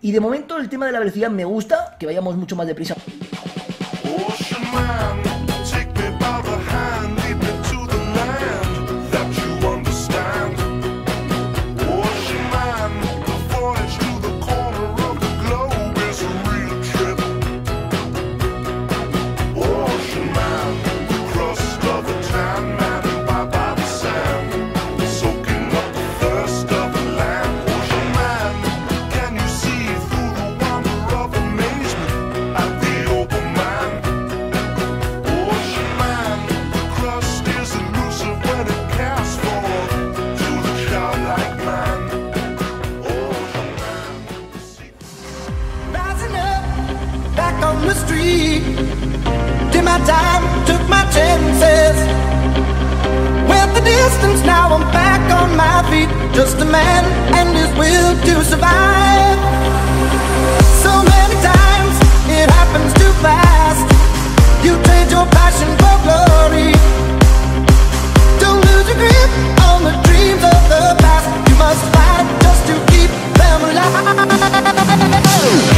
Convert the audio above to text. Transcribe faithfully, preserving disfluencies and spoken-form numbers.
Y de momento el tema de la velocidad me gusta, que vayamos mucho más deprisa. Just a man and his will to survive. So many times it happens too fast. You trade your passion for glory. Don't lose your grip on the dreams of the past. You must fight just to keep them alive.